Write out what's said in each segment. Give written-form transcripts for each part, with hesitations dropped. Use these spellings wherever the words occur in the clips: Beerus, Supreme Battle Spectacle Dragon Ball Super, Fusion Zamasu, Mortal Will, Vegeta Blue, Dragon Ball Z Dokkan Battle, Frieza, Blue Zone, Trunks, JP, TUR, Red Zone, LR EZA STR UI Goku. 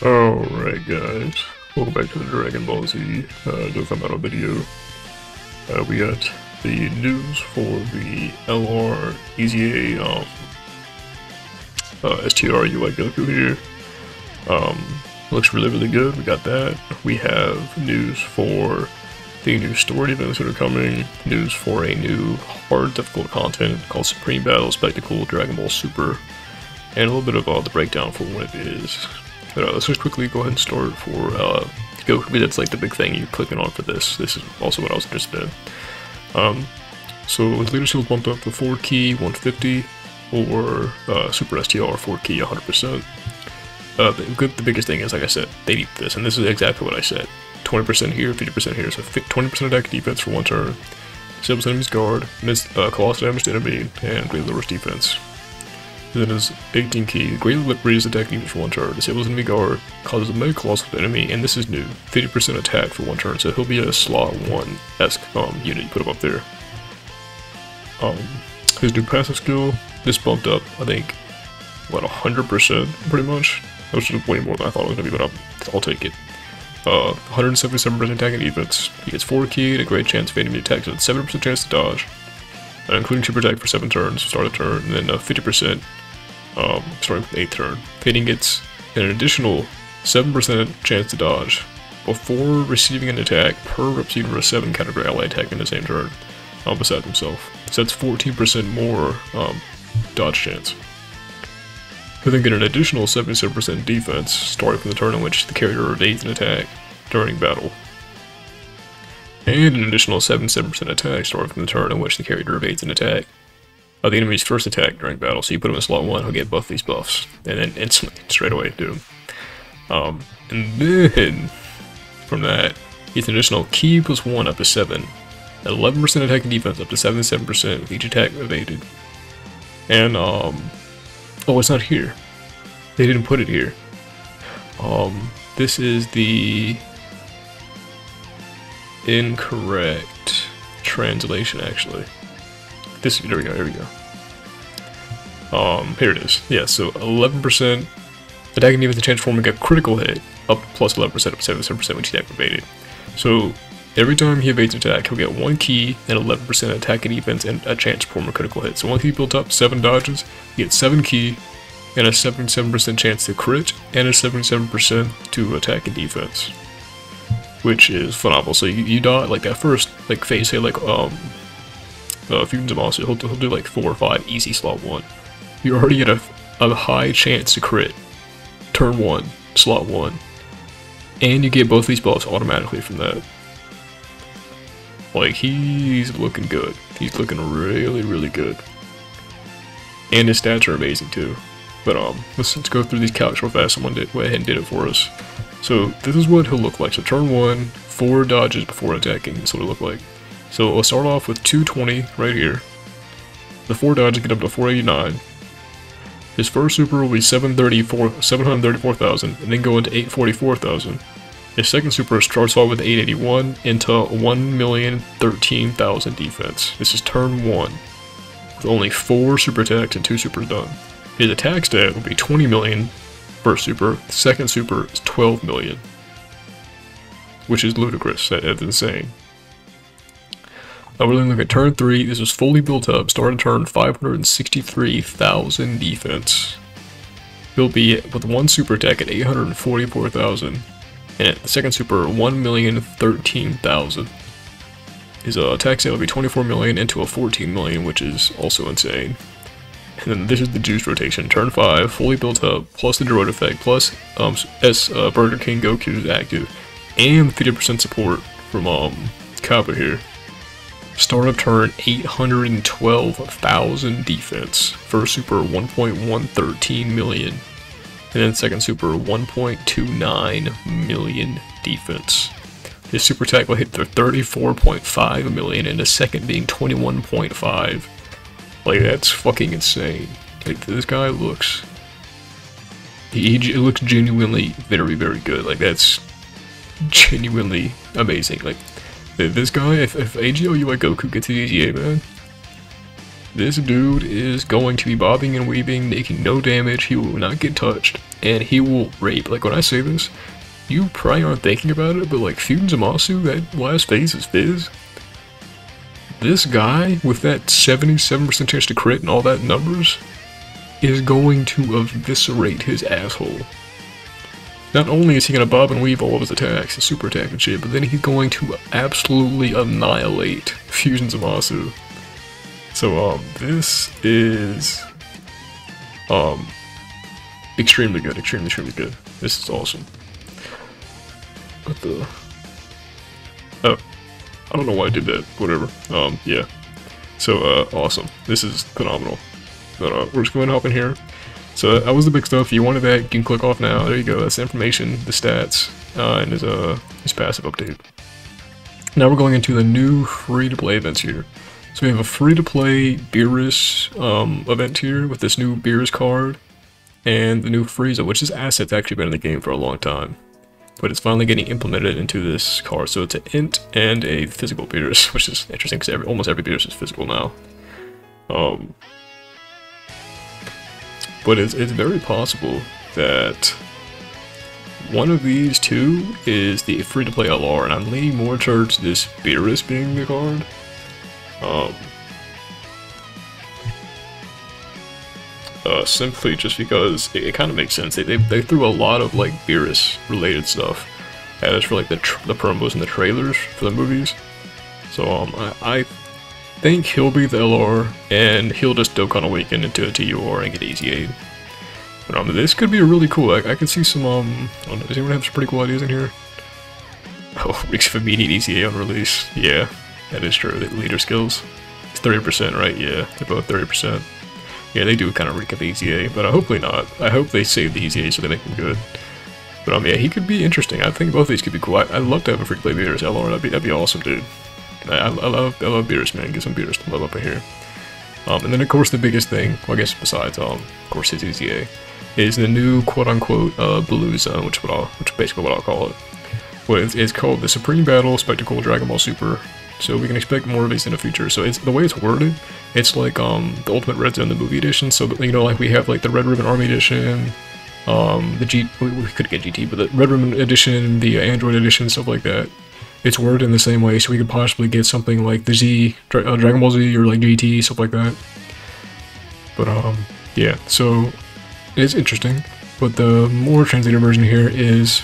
Alright guys, welcome back to the Dragon Ball Z Dokkan Battle video. We got the news for the LR EZA STR UI Goku here. Looks really good, we got that. We have news for the new story events that are coming, news for a new hard difficult content called Supreme Battle Spectacle Dragon Ball Super, and a little bit of the breakdown for what it is. But let's just quickly go ahead and start for Goku. That's like the big thing you're clicking on for this. This is also what I was interested in. So with leadership bumped up to 4 key 150 or Super STR 4 key 100%. The biggest thing is, like I said, they need this, and this is exactly what I said. 20% here, 50% here. So 20% attack defense for one turn, disables enemy's guard, colossal damage to enemy, and greatly lowers defense. Then is 18 key, greatly raises attack defense for one turn, disables enemy guard, causes a mega colossal to enemy, and this is new, 50% attack for one turn, so he'll be a slot 1-esque unit you put him up there. His new passive skill, this bumped up, I think, what, 100% pretty much? That was just way more than I thought it was going to be, but I'll take it. 177% attack and defense, he gets 4 key and a great chance of enemy attacks, and 7% chance to dodge. Including super attack for 7 turns, start of turn, and then 50% starting with 8th turn. Hitting gets an additional 7% chance to dodge before receiving an attack per receiver of 7 category ally attack in the same turn, besides himself. So that's 14% more dodge chance. He'll then get an additional 77% defense, starting from the turn in which the character evades an attack during battle. And an additional 77% attack starting from the turn in which the character evades an attack of the enemy's first attack during battle. So you put him in slot 1, he'll get both these buffs, and then instantly, straight away, do him. And then, from that, he gets an additional key plus 1 up to 7, 11% attack and defense up to 77% with each attack evaded. And, oh, it's not here. They didn't put it here. This is the incorrect translation, actually. This, there we go. Here it is. Yeah, so 11% attacking defense transforming a critical hit up plus 11% up to 77% when he attack evaded. So every time he evades an attack, he'll get 1 key and 11% attacking defense and a chance to perform a critical hit. So once he built up 7 dodges, he gets 7 key and a 77% chance to crit and a 77% to attack and defense, which is phenomenal. So you dodge, like, that first, like, phase, say, like, Fusion Zamasu, he'll do, like, 4 or 5, easy slot 1. You already get a high chance to crit, turn 1, slot 1, and you get both these buffs automatically from that. Like, he's looking good. He's looking really, really good. And his stats are amazing, too. But, let's go through these calcs real fast. Someone went ahead and did it for us. So this is what he'll look like. So turn 1, 4 dodges before attacking, that's what he'll look like. So we'll start off with 220 right here. The 4 dodges get up to 489. His first super will be 734,000 and then go into 844,000. His second super starts off with 881 into 1,013,000 defense. This is turn 1. With only 4 super attacks and 2 supers done. His attack stat will be 20 million. First super, second super is 12 million, which is ludicrous. That's insane. We're going to look at turn 3. This is fully built up. Start of turn, 563,000 defense. He'll be with 1 super attack at 844,000, and at the second super, 1,013,000. His attack stat will be 24 million into a 14 million, which is also insane. And then this is the juice rotation. Turn 5, fully built up, plus the droid effect, plus Burger King Goku's active, and 50% support from Kappa here. Start of turn, 812,000 defense. First super, 1.113 million. And then second super, 1.29 million defense. This super attack will hit their 34.5 million, and the second being 21.5. Like, that's fucking insane. Like, this guy looks... He looks genuinely very, very good. Like, that's genuinely amazing. Like, this guy, if AGO UI Goku gets his EZA, man, This dude is going to be bobbing and weaving, making no damage, he will not get touched, and he will rape. Like, when I say this, you probably aren't thinking about it, but like, Fusion Zamasu, that last phase is Fizz. This guy, with that 77% chance to crit and all that numbers, is going to eviscerate his asshole. Not only is he going to bob and weave all of his attacks, his super attack and shit, but then he's going to absolutely annihilate Fusion Zamasu. So, this is, extremely good, extremely good. This is awesome. What the? Oh. I don't know why I did that, whatever. Yeah. So, awesome. This is phenomenal. But, we're just going to hop in here. So, that was the big stuff. If you wanted that, you can click off now. There you go. That's the information, the stats, and his passive update. Now we're going into the new free-to-play events here. So we have a free-to-play Beerus event here with this new Beerus card and the new Frieza, which is asset's actually been in the game for a long time. But it's finally getting implemented into this card. So it's an int and a physical Beerus, which is interesting because almost every Beerus is physical now. But it's very possible that one of these two is the free-to-play LR, and I'm leaning more towards this Beerus being the card. Simply just because it kind of makes sense. They threw a lot of like Beerus related stuff at us for like the promos and the trailers for the movies. So I think he'll be the LR and he'll just Dokkan Awaken into a TUR and get easy aid. But this could be really cool. I can see some I don't know, does anyone have some pretty cool ideas in here? Oh, weeks of immediate easy aid on release. Yeah, that is true. Leader skills. It's 30%, right? Yeah, they're both 30%. Yeah, they do kind of reek of EZA, but hopefully not. I hope they save the EZA so they make them good. But yeah, he could be interesting. I think both of these could be cool. I'd love to have a free-to-play Beerus LR. That'd be awesome, dude. I love Beerus, man. Get some Beerus to love up in here. And then of course the biggest thing, well, I guess besides of course his EZA, is the new quote-unquote Blue Zone, which is basically what I'll call it. Well, it's called the Supreme Battle Spectacle Dragon Ball Super. So we can expect more of these in the future. So it's the way it's worded, it's like the Ultimate Red Zone, the movie edition. So you know, like we have like the Red Ribbon Army edition, the we could get GT, but the Red Ribbon edition, the Android edition, stuff like that. It's worded in the same way, so we could possibly get something like the Z Dragon Ball Z or like GT, stuff like that. But yeah, so it's interesting. But the more translated version here is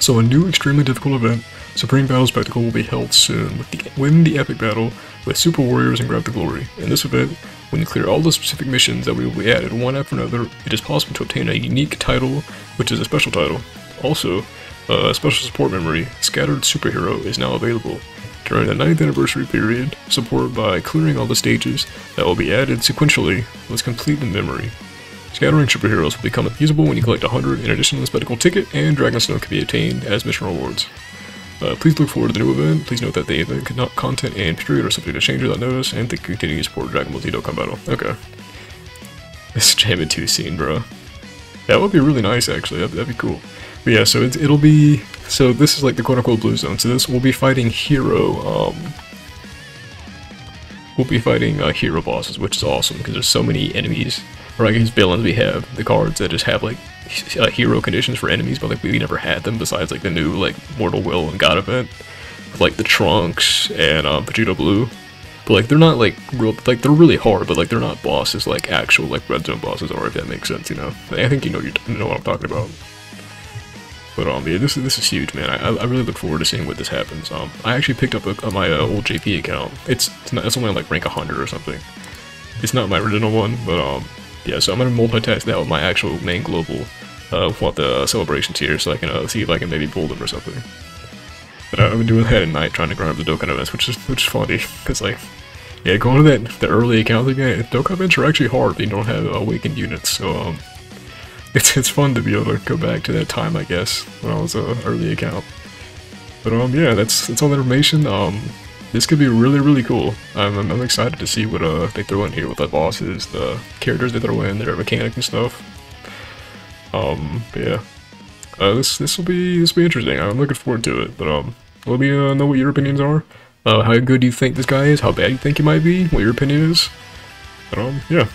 so a new extremely difficult event. Supreme Battle Spectacle will be held soon. Win the epic battle with Super Warriors and grab the glory. In this event, when you clear all the specific missions that will be added one after another, it is possible to obtain a unique title, which is a special title. Also, a special support memory, Scattered Superhero, is now available. During the 9th anniversary period, support by clearing all the stages that will be added sequentially was complete in memory. Scattering Superheroes will become usable when you collect 100 in addition to the Spectacle ticket, and Dragonstone can be obtained as mission rewards. Please look forward to the new event. Please note that the event content and period are subject to change without notice, and thank you for continuing to support Dragon Ball Z Dokkan Battle. Okay. This Jamin 2 scene, bro. That would be really nice, actually. That'd be cool. But yeah, so it'll be... So this is like the quote-unquote Blue Zone. So this will be fighting hero... We'll be fighting hero bosses, which is awesome, because there's so many enemies. Or I guess villains we have. The cards that just have, like, hero conditions for enemies, but like we never had them besides like the new like Mortal Will and God event with like the Trunks and Vegeta Blue. But like they're not like real, like they're really hard, but like they're not bosses like actual like Red Zone bosses are, if that makes sense, you know. I think you know what I'm talking about. But yeah, this is huge, man. I really look forward to seeing what this happens. I actually picked up my old JP account. It's only like rank 100 or something. It's not my original one, but yeah, so I'm going to multitask that with my actual main global want the celebrations here, so I can see if I can maybe pull them or something. But I've been doing that at night, trying to grind up the Dokkan events, which is funny, because like, yeah, going to the early accounts again, Dokkan events are actually hard if you don't have awakened units, so it's fun to be able to go back to that time, I guess, when I was an early account. But yeah, that's all the information. This could be really cool. I'm excited to see what they throw in here with the bosses, the characters they throw in, their mechanic and stuff. Yeah. This will be interesting. I'm looking forward to it. But let me know what your opinions are. How good you think this guy is, how bad you think he might be, what your opinion is. yeah,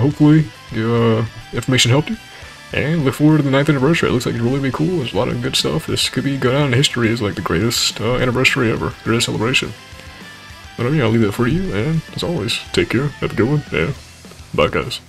hopefully your information helped you, and look forward to the 9th anniversary. It looks like it'd really be cool. There's a lot of good stuff. This could be go down in history as like the greatest anniversary ever, greatest celebration. But yeah, I'll leave that for you, and as always, take care, have a good one, and bye guys.